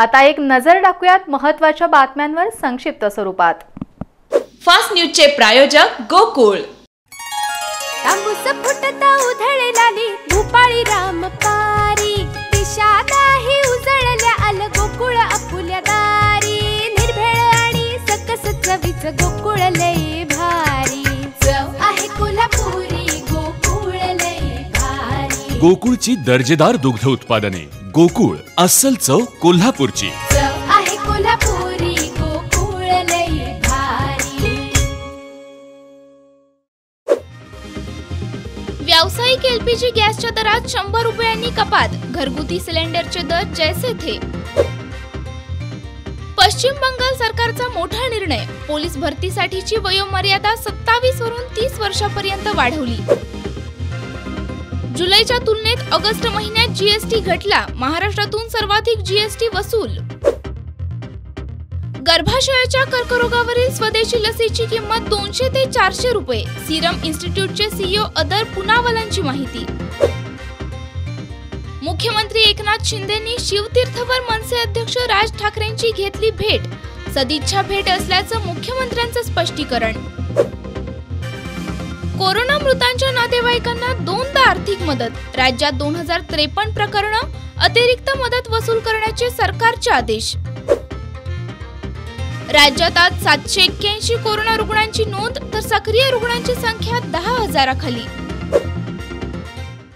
आता एक नजर टाकूयात महत्त्वाच्या बातम्यांवर संक्षिप्त स्वरूपात। फास्ट न्यूज चे प्रायोजक गोकुळ। गोकुळची दर्जेदार दुग्ध उत्पादने। गोकुळ अस्सल चव कोल्हापूरची। व्यावसायिक एलपीजी गॅसच्या दरात 100 रुपयांनी कपात। घरगुती सिलेंडरचे दर जैसे थे। पश्चिम बंगाल सरकारचा मोठा निर्णय। पोलीस भरतीसाठीची वयोमर्यादा 27 वरून 30 वर्षांपर्यंत वाढवली। जुलैच्या तुलनेत ऑगस्ट महिन्यात जीएसटी घटला। महाराष्ट्रातून सर्वाधिक जीएसटी वसूल। गर्भाशयाच्या कर्करोगावरील स्वदेशी लसीची किंमत 200 ते 400 रुपये। सीरम इन्स्टिट्यूटचे सीईओ अदर पुनावालांची माहिती। मुख्यमंत्री एकनाथ शिंदेंनी शिवतीर्थवर मनसे अध्यक्ष राज ठाकरेंची घेतली भेट। सदिच्छा भेट असल्याचं मुख्यमंत्र्यांचं स्पष्टीकरण। कोरोना मृतांच्या नातेवाईकांना 2दा आर्थिक मदत। राज्यात 2053 प्रकरण। अतिरिक्त मदत वसूल करण्याचे सरकारचे आदेश। राज्यात आज 781 कोरोना रुग्णांची नोंद, तर सक्रिय रुग्णांची संख्या 10,000 खाली।